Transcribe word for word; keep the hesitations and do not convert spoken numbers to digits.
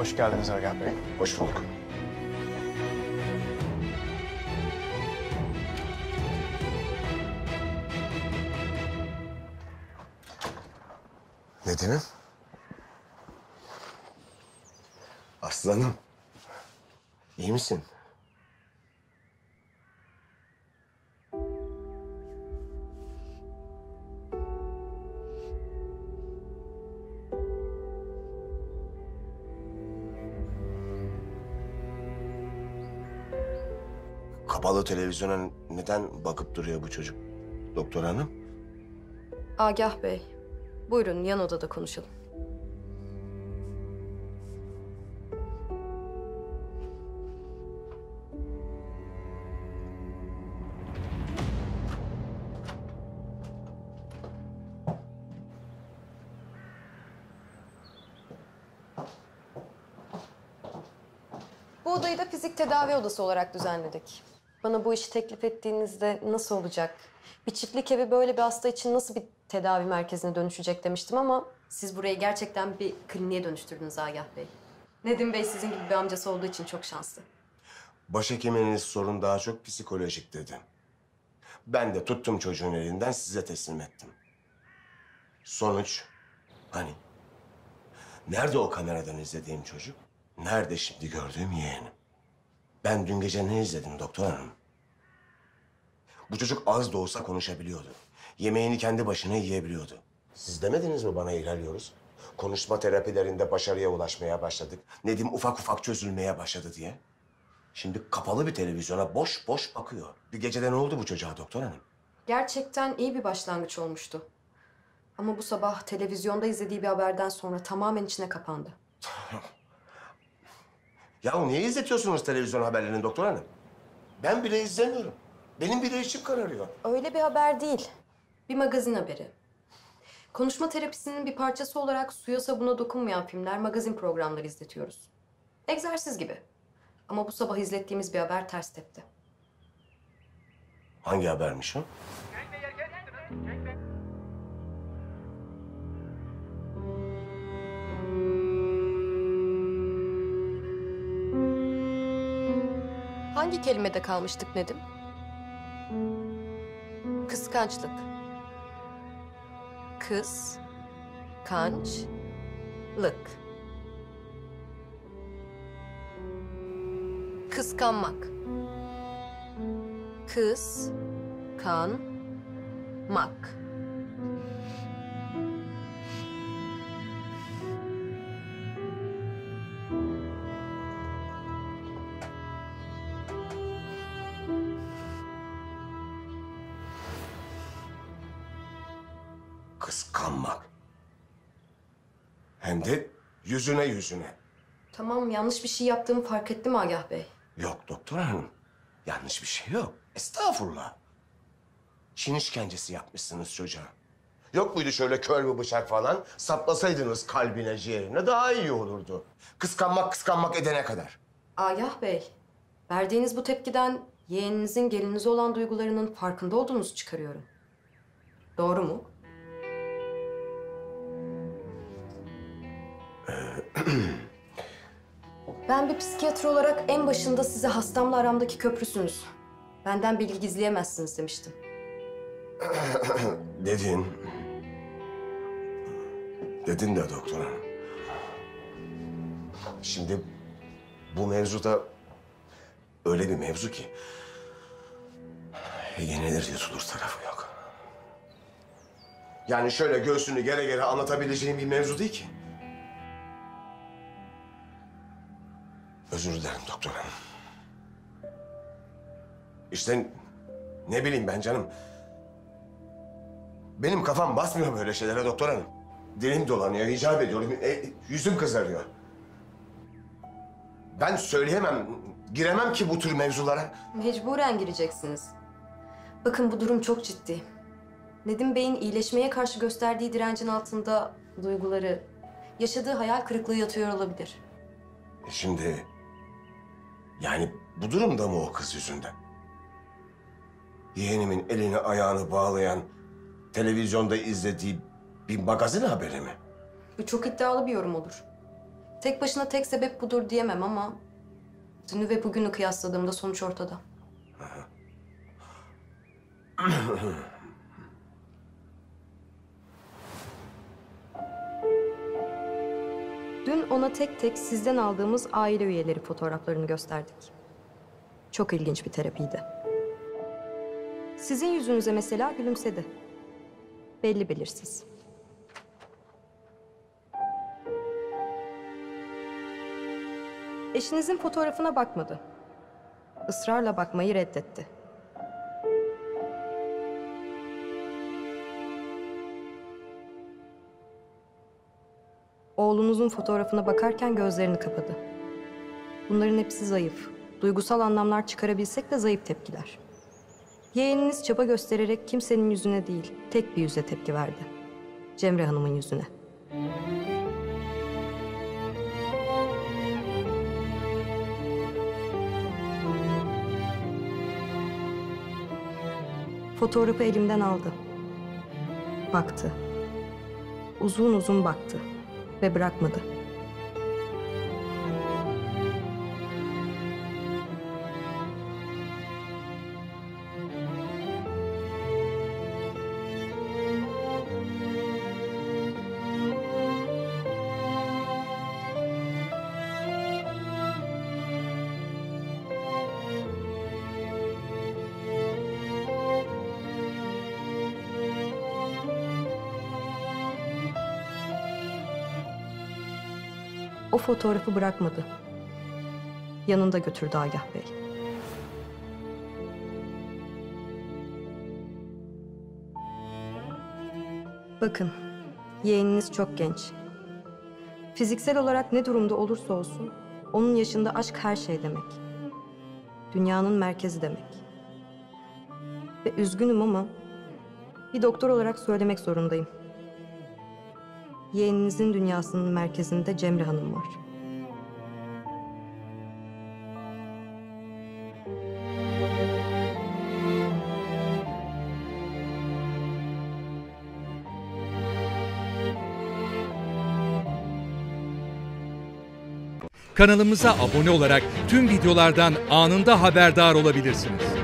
Hoş geldiniz Agah Bey. Hoş bulduk. Nedim'im. Aslanım. İyi misin? Kapalı televizyona neden bakıp duruyor bu çocuk? Doktor hanım? Agah Bey, buyurun yan odada konuşalım. Bu odayı da fizik tedavi odası olarak düzenledik. Bana bu işi teklif ettiğinizde nasıl olacak? Bir çiftlik evi böyle bir hasta için nasıl bir tedavi merkezine dönüşecek demiştim ama siz burayı gerçekten bir kliniğe dönüştürdünüz Agah Bey. Nedim Bey sizin gibi bir amcası olduğu için çok şanslı. Başhekiminiz sorun daha çok psikolojik dedi. Ben de tuttum çocuğun elinden size teslim ettim. Sonuç hani? Nerede o kameradan izlediğim çocuk? Nerede şimdi gördüğüm yeğenim? Ben dün gece ne izledim doktor hanım? Bu çocuk az da olsa konuşabiliyordu. Yemeğini kendi başına yiyebiliyordu. Siz demediniz mi bana ilerliyoruz? Konuşma terapilerinde başarıya ulaşmaya başladık. Nedim ufak ufak çözülmeye başladı diye. Şimdi kapalı bir televizyona boş boş bakıyor. Bir gecede ne oldu bu çocuğa doktor hanım? Gerçekten iyi bir başlangıç olmuştu. Ama bu sabah televizyonda izlediği bir haberden sonra tamamen içine kapandı. Ya niye izletiyorsunuz televizyon haberlerini doktor hanım? Ben bile izlemiyorum. Benim bile içim kararıyor. Öyle bir haber değil. Bir magazin haberi. Konuşma terapisinin bir parçası olarak suya sabuna dokunmayan filmler, magazin programları izletiyoruz. Egzersiz gibi. Ama bu sabah izlettiğimiz bir haber ters tepti. Hangi habermiş o? Hangi kelimede kalmıştık Nedim? Kıskançlık. Kız, kançlık. Kıskanmak. Kız, kan, mak. Kıskanmak. Hem de yüzüne yüzüne. Tamam, yanlış bir şey yaptığımı fark ettim Agah Bey. Yok doktor hanım, yanlış bir şey yok. Estağfurullah. Çin işkencesi yapmışsınız çocuğa. Yok muydu şöyle kör bir bıçak falan? Saplasaydınız kalbine, ciğerine daha iyi olurdu. Kıskanmak kıskanmak edene kadar. Agah Bey, verdiğiniz bu tepkiden yeğeninizin gelinize olan duygularının farkında olduğunuzu çıkarıyorum. Doğru mu? Ben bir psikiyatr olarak en başında size hastamla aramdaki köprüsünüz. Benden bilgi gizleyemezsiniz demiştim. Dedin. Dedin de doktor hanım. Şimdi bu mevzuda öyle bir mevzu ki yenilir yutulur tarafı yok. Yani şöyle göğsünü gere gere anlatabileceğim bir mevzu değil ki. Özür dilerim doktor hanım. İşte ne bileyim ben canım. Benim kafam basmıyor böyle şeylere doktor hanım. Dilim dolanıyor, icap ediyorum, e, yüzüm kızarıyor. Ben söyleyemem, giremem ki bu tür mevzulara. Mecburen gireceksiniz. Bakın bu durum çok ciddi. Nedim Bey'in iyileşmeye karşı gösterdiği direncin altında duyguları, yaşadığı hayal kırıklığı yatıyor olabilir. Şimdi, yani bu durumda mı o kız yüzünden? Yeğenimin elini ayağını bağlayan, televizyonda izlediği bir magazin haberi mi? Bu çok iddialı bir yorum olur. Tek başına tek sebep budur diyemem ama dünü ve bugünü kıyasladığımda sonuç ortada. Dün ona tek tek sizden aldığımız aile üyeleri fotoğraflarını gösterdik. Çok ilginç bir terapiydi. Sizin yüzünüze mesela gülümsedi. Belli belirsiz. Eşinizin fotoğrafına bakmadı. Israrla bakmayı reddetti. Oğlunuzun fotoğrafına bakarken gözlerini kapadı. Bunların hepsi zayıf. Duygusal anlamlar çıkarabilsek de zayıf tepkiler. Yeğeniniz çaba göstererek kimsenin yüzüne değil, tek bir yüze tepki verdi. Cemre Hanım'ın yüzüne. Fotoğrafı elimden aldı. Baktı. Uzun uzun baktı ve bırakmadı. O fotoğrafı bırakmadı. Yanında götürdü Agah Bey. Bakın, yeğeniniz çok genç. Fiziksel olarak ne durumda olursa olsun, onun yaşında aşk her şey demek. Dünyanın merkezi demek. Ve üzgünüm ama bir doktor olarak söylemek zorundayım. Yeğeninizin dünyasının merkezinde Cemre Hanım var. Kanalımıza abone olarak tüm videolardan anında haberdar olabilirsiniz.